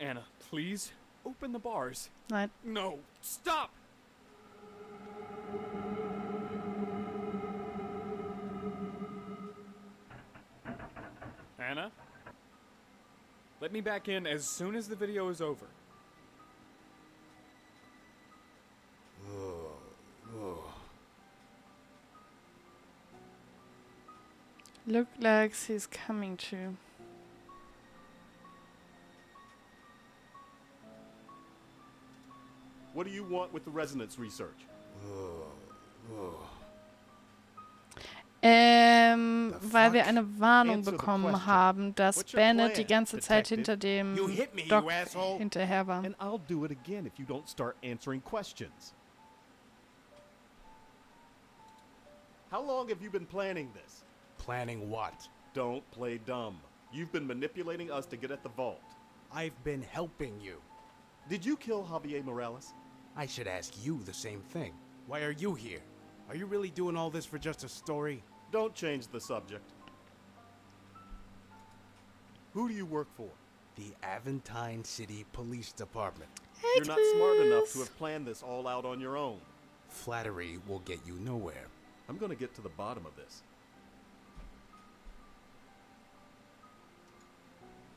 Anna, please open the bars. What? No, stop! Anna? Let me back in as soon as the video is over. Look like he's coming to. What do you want with the resonance research? Weil wir eine Warnung bekommen haben, dass Bennett die ganze Zeit hinter dem Doc hinterher war. And I'll do it again if you don't start answering questions. How long have you been planning this? Planning what? Don't play dumb. You've been manipulating us to get at the vault. I've been helping you. Did you kill Javier Morales? I should ask you the same thing. Why are you here? Are you really doing all this for just a story? Don't change the subject. Who do you work for? The Aventine City Police Department. You're not smart enough to have planned this all out on your own. Flattery will get you nowhere. I'm gonna get to the bottom of this.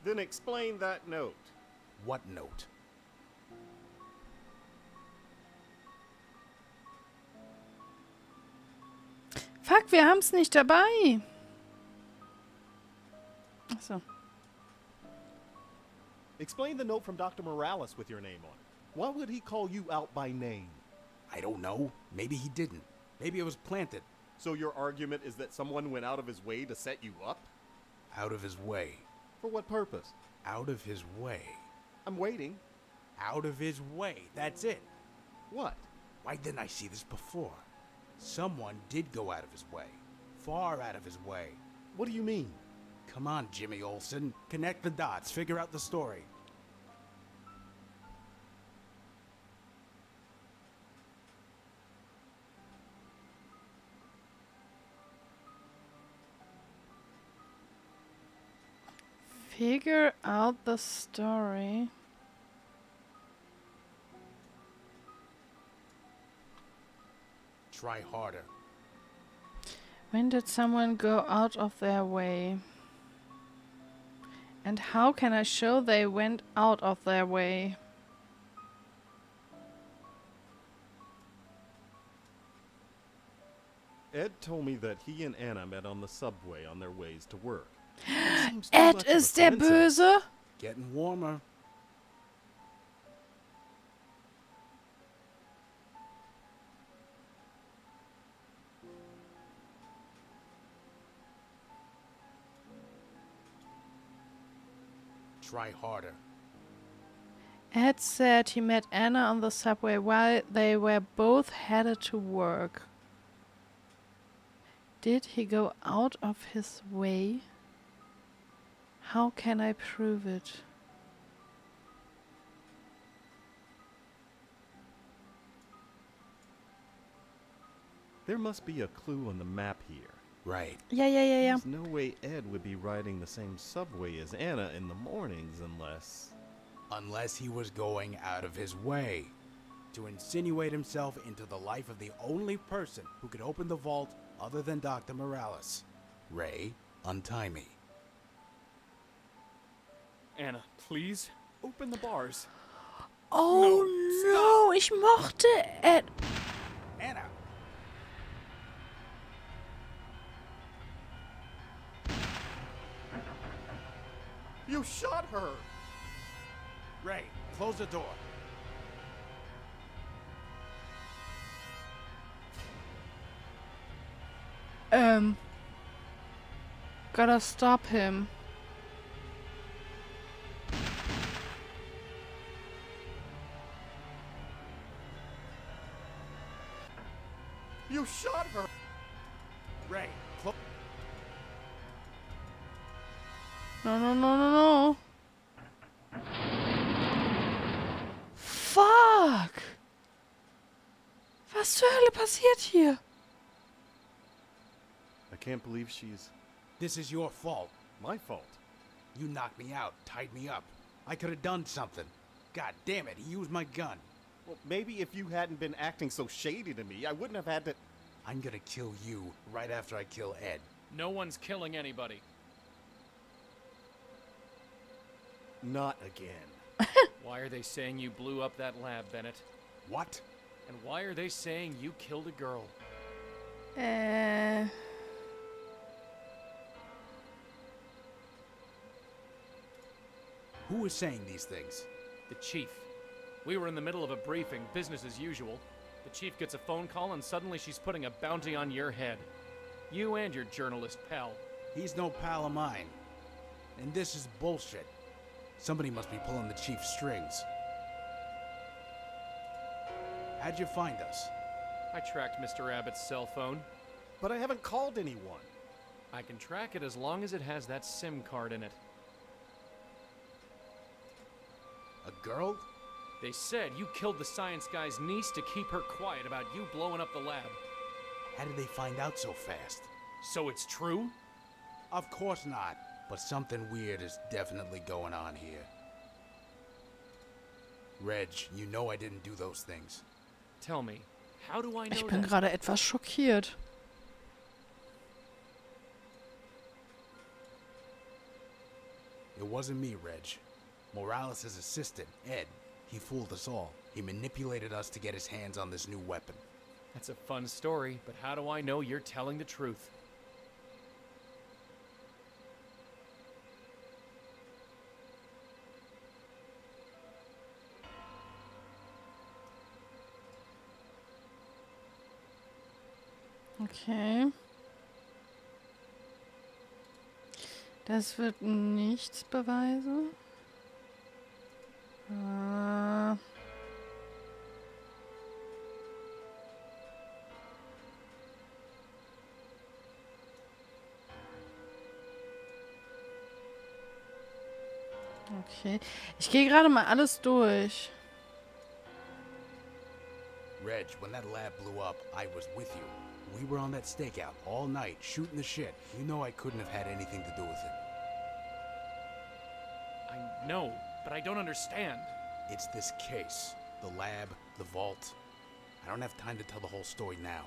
Then explain that note. What note? Fuck, wir haben's nicht dabei. Ach so. Explain the note from Dr. Morales with your name on it. Why would he call you out by name? I don't know. Maybe he didn't. Maybe it was planted. So your argument is that someone went out of his way to set you up? Out of his way. For what purpose? Out of his way. I'm waiting. Out of his way. That's it. What? Why didn't I see this before? Someone did go out of his way. Far out of his way. What do you mean? Come on, Jimmy Olsen. Connect the dots. Figure out the story. Figure out the story. Try harder. When did someone go out of their way? And how can I show they went out of their way? Ed told me that he and Anna met on the subway on their ways to work. Ed ist der Böse. Getting warmer. Try harder. Ed said he met Anna on the subway while they were both headed to work. Did he go out of his way? How can I prove it? There must be a clue on the map here. Right. Yeah. There's no way Ed would be riding the same subway as Anna in the mornings unless... Unless he was going out of his way to insinuate himself into the life of the only person who could open the vault other than Dr. Morales. Ray, untie me. Anna, please open the bars. Oh no, ich mochte Ed. Anna. You shot her. Ray, close the door. Gotta stop him. You shot her! Ray, close. No. Fuck! Was zur Hölle passiert hier? I can't believe she's... This is your fault. My fault? You knocked me out, tied me up. I could have done something. God damn it, he used my gun. Well, maybe if you hadn't been acting so shady to me, I wouldn't have had to... I'm gonna kill you right after I kill Ed. No one's killing anybody. Not again. Why are they saying you blew up that lab, Bennett? What? And why are they saying you killed a girl? Who is saying these things? The chief. We were in the middle of a briefing, business as usual. The chief gets a phone call and suddenly she's putting a bounty on your head. You and your journalist pal. He's no pal of mine. And this is bullshit. Somebody must be pulling the chief's strings. How'd you find us? I tracked Mr. Abbott's cell phone. But I haven't called anyone. I can track it as long as it has that SIM card in it. A girl? They said you killed the science guy's niece to keep her quiet about you blowing up the lab. How did they find out so fast? So it's true? Of course not. But something weird is definitely going on here. Reg, you know I didn't do those things. Tell me, how do I know? Ich bin gerade etwas schockiert. It wasn't me, Reg. Morales' assistant, Ed. He fooled us all. He manipulated us to get his hands on this new weapon. That's a fun story, but how do I know you're telling the truth? Okay. Das wird nichts beweisen. Okay. Ich gehe gerade mal alles durch. Reg, when that lab blew up, I was with you. We were on that stakeout all night, shooting the shit. You know I couldn't have had anything to do with it. I know, but I don't understand. It's this case. The lab, the vault. I don't have time to tell the whole story now.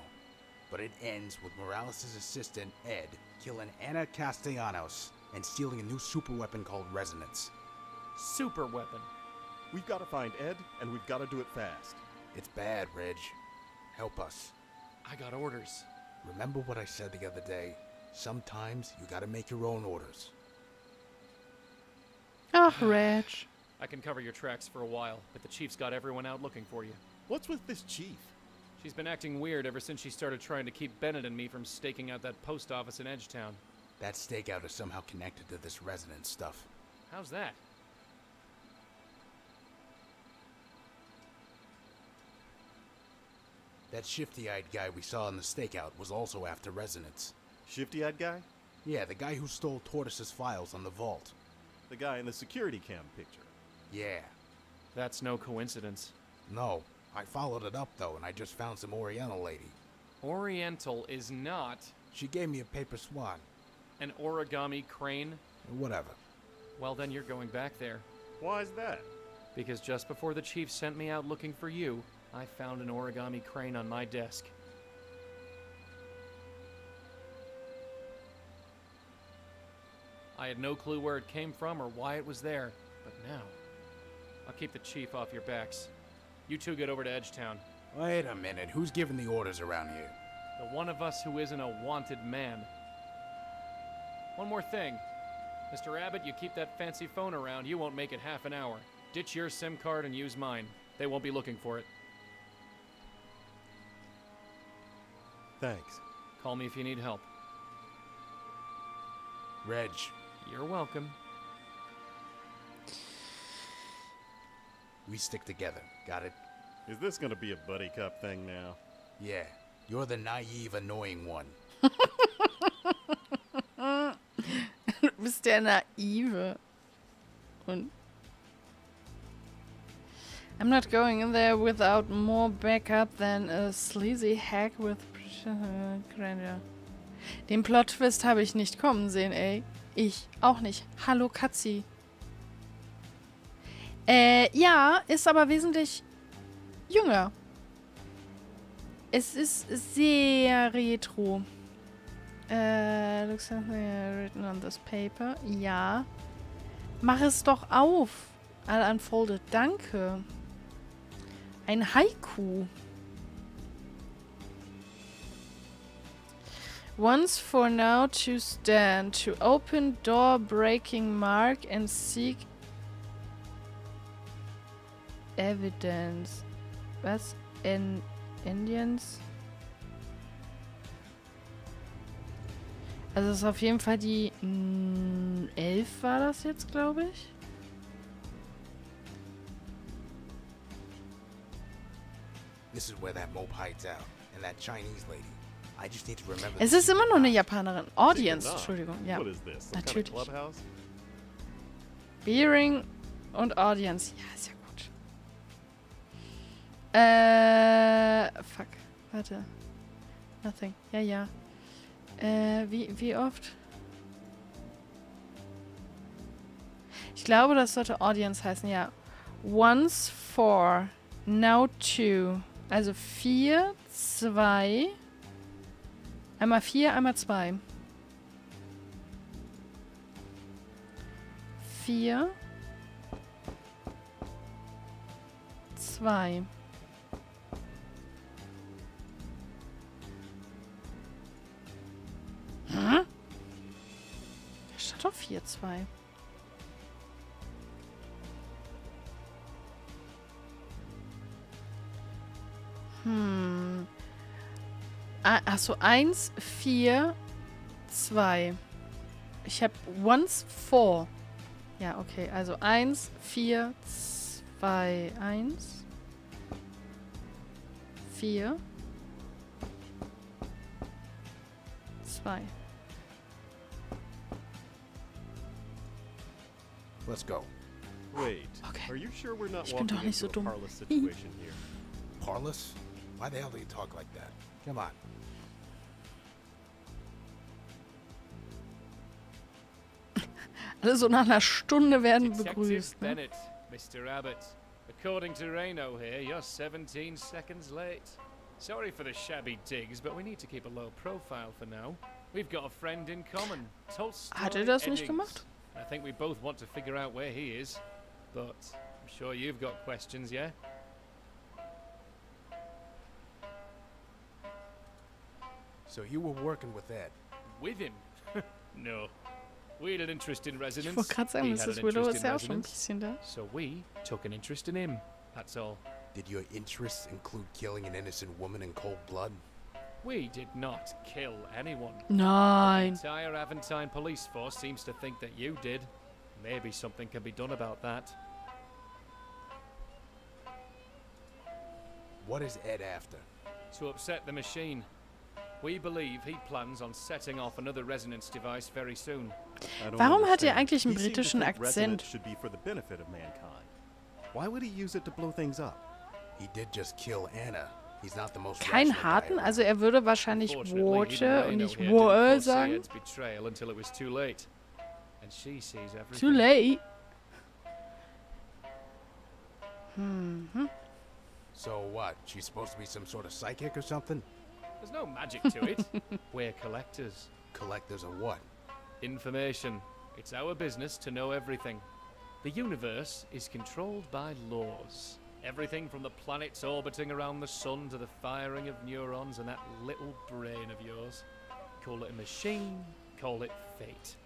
But it ends with Morales' assistant, Ed, killing Anna Castellanos and stealing a new superweapon called Resonance. Superweapon? We've got to find Ed, and we've got to do it fast. It's bad, Reg. Help us. I got orders. Remember what I said the other day? Sometimes you gotta make your own orders. Oh, Reg. I can cover your tracks for a while, but the chief's got everyone out looking for you. What's with this chief? She's been acting weird ever since she started trying to keep Bennett and me from staking out that post office in Edgetown. That stakeout is somehow connected to this Resonance stuff. How's that? That shifty-eyed guy we saw in the stakeout was also after Resonance. Shifty-eyed guy? Yeah, the guy who stole Tortoise's files on the vault. The guy in the security cam picture? Yeah. That's no coincidence. No. I followed it up, though, and I just found some Oriental lady. Oriental is not... She gave me a paper swan. An origami crane? Whatever. Well, then you're going back there. Why's that? Because just before the chief sent me out looking for you, I found an origami crane on my desk. I had no clue where it came from or why it was there, but now... I'll keep the chief off your backs. You two get over to Edgetown. Wait a minute, who's giving the orders around here? The one of us who isn't a wanted man. One more thing. Mr. Abbott, you keep that fancy phone around, you won't make it half an hour. Ditch your SIM card and use mine. They won't be looking for it. Thanks. Call me if you need help. Reg. You're welcome. We stick together. Got it? Is this gonna be a buddy cop thing now? Yeah. You're the naive, annoying one. Du bist der naive. Und I'm not going in there without more backup than a sleazy hack with grandeur. Den Plot-Twist habe ich nicht kommen sehen, ey. Ich auch nicht. Hallo, Katzi. Ja, ist aber wesentlich jünger. Es ist sehr retro. Looks like written on this paper. Ja. Mach es doch auf. All unfolded. Danke. Ein Haiku. Once for now to stand, to open door breaking mark and seek evidence. Was? In Indians? Also es ist auf jeden Fall die 11 war das jetzt, glaube ich. This is where that mope hides out and that Chinese lady. I just need to remember. Es ist immer noch eine Japanerin. Audience, Entschuldigung, ja. What is this? Natürlich. Kind of clubhouse? Bearing und Audience. Ja, ist ja gut. Fuck. Warte. Nothing. Ja, ja. Wie oft? Ich glaube, das sollte Audience heißen, ja. Once, four. Now, two. Also 4, 2. Einmal 4, einmal 2. 4, 2. Hm? Da stand doch 4, 2. Hm. Achso, 1, 4, 2. Ich habe once, four. Ja, okay. Also 1, 4, 2. 1, 4, 2. Let's go. Wait. Okay. Are you sure we're not walking into a parlous situation here? Parlous? Why the hell do you talk like that? Come on. Alle so nach einer Stunde werden begrüßt. Ne? Bennett, Mr. Abbott. According to Reno here, you're 17 seconds late. Sorry for the shabby digs, but we need to keep a low profile for now. We've got a friend in common, Tolstoy Eddings. Hat das nicht gemacht? I think we both want to figure out where he is, but I'm sure you've got questions, yeah? So you were working with Ed? With him? No. We had an interest in Resonance. So we took an interest in him. That's all. Did your interests include killing an innocent woman in cold blood? We did not kill anyone. Nein. The entire Aventine police force seems to think that you did. Maybe something can be done about that. What is Ed after? To upset the machine. We believe he plans on setting off another resonance device very soon. Warum hat eigentlich einen britischen Akzent? Should be for the benefit of mankind. Why would he use it to blow things up? He did just kill Anna. He's not the most. Kein harten, also würde wahrscheinlich water und nicht war sagen. Too late. So what? She's supposed to be some sort of psychic or something? There's no magic to it. We're collectors. Collectors of what? Information. It's our business to know everything. The universe is controlled by laws. Everything from the planets orbiting around the sun to the firing of neurons and that little brain of yours. Call it a machine, call it fate.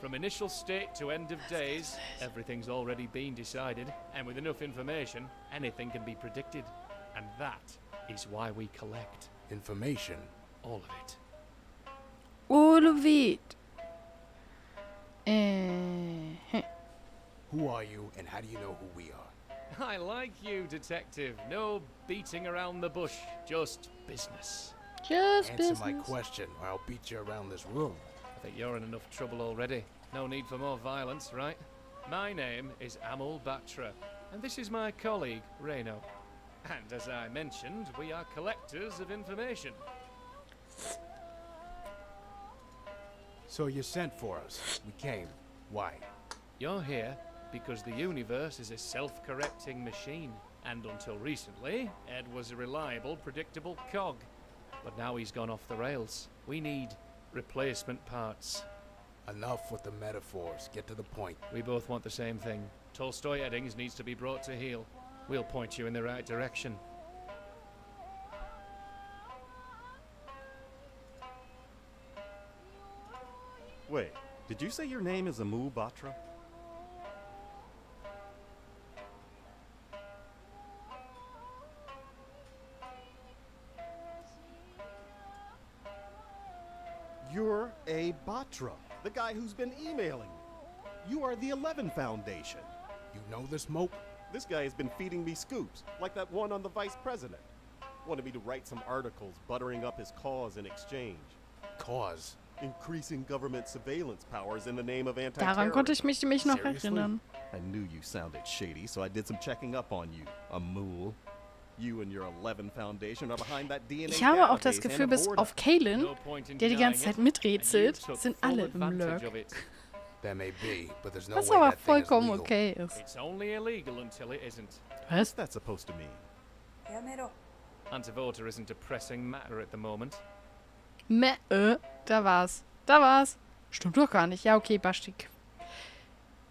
From initial state to end of days, everything's already been decided, and with enough information, anything can be predicted. And that is why we collect. Information. All of it. All of it. Who are you and how do you know who we are? I like you, detective. No beating around the bush. Just business. Just answer business. Answer my question or I'll beat you around this room. I think you're in enough trouble already. No need for more violence, right? My name is Amul Batra and this is my colleague, Reno. And as I mentioned, we are collectors of information. So you sent for us. We came. Why? You're here because the universe is a self-correcting machine. And until recently, Ed was a reliable, predictable cog. But now he's gone off the rails. We need replacement parts. Enough with the metaphors. Get to the point. We both want the same thing. Tolstoy Eddings needs to be brought to heel. We'll point you in the right direction. Wait, did you say your name is Amul Batra? You're a Batra, the guy who's been emailing me. You are the Eleven Foundation. You know this mope? This guy has been feeding me scoops, like that one on the vice president. Wanted me to write some articles buttering up his cause in exchange. Cause? Increasing government surveillance powers in the name of anti-terrorism. Daran konnte ich mich noch erinnern. I knew you sounded shady, so I did some checking up on you, Amul. You and your Eleven Foundation are behind that DNA. Ich habe auch das Gefühl, bis auf Kalen, der die ganze Zeit miträtselt, sind alle im Lurk. Was aber vollkommen okay ist. Was? That's supposed to mean? Antivota isn't a pressing matter at the moment. Da war's. Da war's. Stimmt doch gar nicht. Ja, okay, Bastik.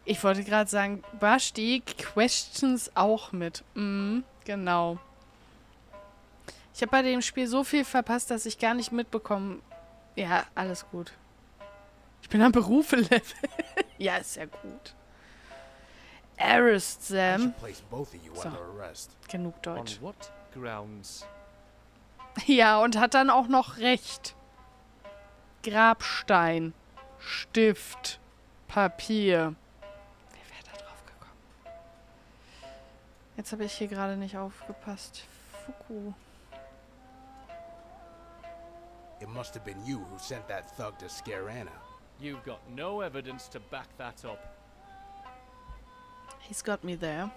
Ich wollte gerade sagen, Bastik questions auch mit. Genau. Ich habe bei dem Spiel so viel verpasst, dass ich gar nicht mitbekommen... Ja, alles gut. Ich bin am Berufe-Level. Ja, ist ja gut. Arrest Sam. So. Genug Deutsch. Ja, und hat dann auch noch recht. Grabstein. Stift. Papier. Wer wäre da drauf gekommen? Jetzt habe ich hier gerade nicht aufgepasst. Fuku. It must have been you who sent that thug to scare Anna. You've got no evidence to back that up. He's got me there.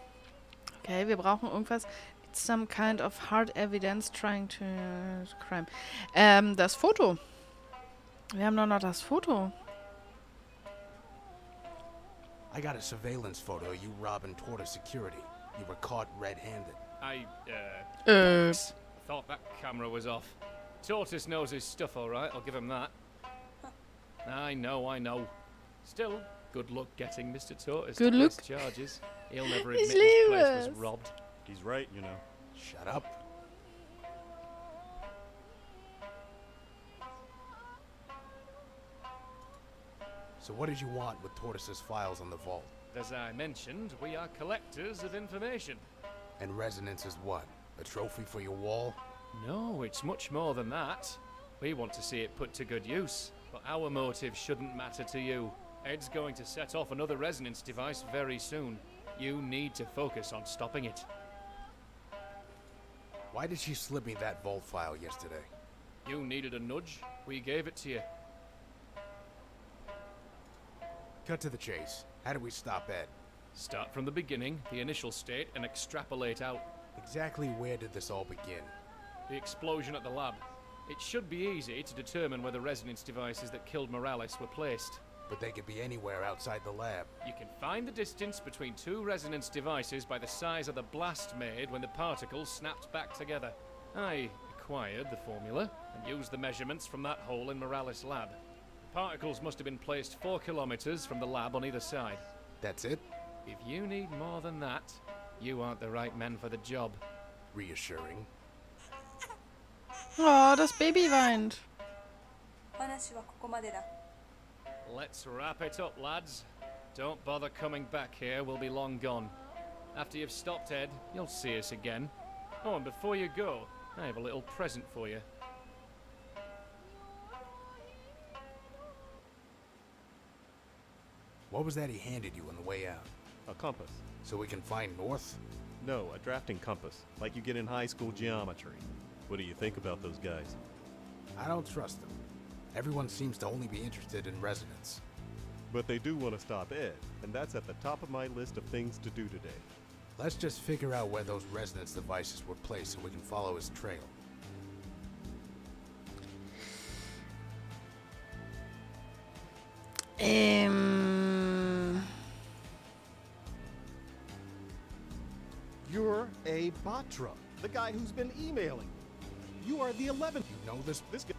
Okay, wir brauchen irgendwas. It's some kind of hard evidence trying to crime. Das Foto. Wir haben doch noch das Foto. I got a surveillance photo you robbing Tortoise security. You were caught red-handed. I thought that camera was off. Tortoise knows his stuff, all right. I'll give him that. I know. Still, good luck getting Mr. Tortoise to press charges. He'll never admit his place was robbed. He's right, you know. Shut up. So what did you want with Tortoise's files on the vault? As I mentioned, we are collectors of information. And Resonance is what? A trophy for your wall? No, it's much more than that. We want to see it put to good use. But our motive shouldn't matter to you. Ed's going to set off another resonance device very soon. You need to focus on stopping it. Why did she slip me that vault file yesterday? You needed a nudge. We gave it to you. Cut to the chase. How do we stop Ed? Start from the beginning, the initial state, and extrapolate out. Exactly where did this all begin? The explosion at the lab. It should be easy to determine where the resonance devices that killed Morales were placed. But they could be anywhere outside the lab. You can find the distance between two resonance devices by the size of the blast made when the particles snapped back together. I acquired the formula and used the measurements from that hole in Morales' lab. The particles must have been placed 4 kilometers from the lab on either side. That's it? If you need more than that, you aren't the right man for the job. Reassuring. Oh, das Baby weint. Let's wrap it up, lads. Don't bother coming back here, we'll be long gone. After you've stopped Ed, you'll see us again. Oh, and before you go, I have a little present for you. What was that he handed you on the way out? A compass. So we can find north? No, a drafting compass, like you get in high school geometry. What do you think about those guys? I don't trust them. Everyone seems to only be interested in resonance. But they do want to stop Ed, and that's at the top of my list of things to do today. Let's just figure out where those resonance devices were placed so we can follow his trail. You're a Batra, the guy who's been emailing. You are the 11th. You know this guy.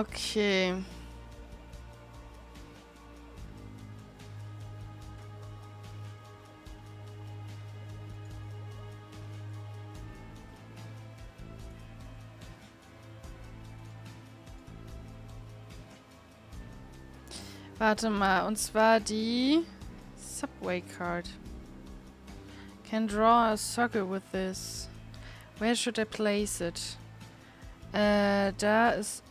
Okay. Warte mal, und zwar die Subway Card. Can draw a circle with this. Where should I place it? Da ist...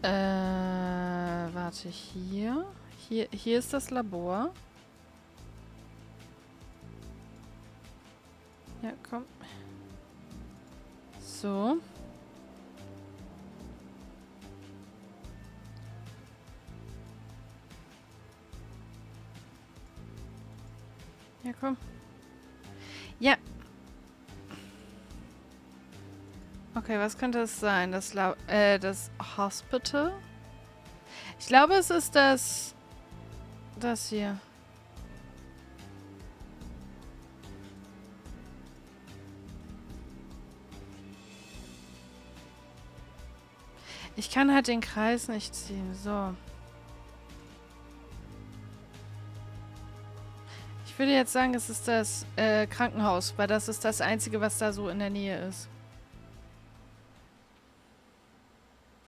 warte, hier. Hier ist das Labor. Ja, komm. So. Ja, komm. Ja. Okay, was könnte es sein? Das Hospital? Ich glaube, es ist das... Das hier. Ich kann halt den Kreis nicht ziehen. So. Ich würde jetzt sagen, es ist das Krankenhaus, weil das ist das Einzige, was da so in der Nähe ist.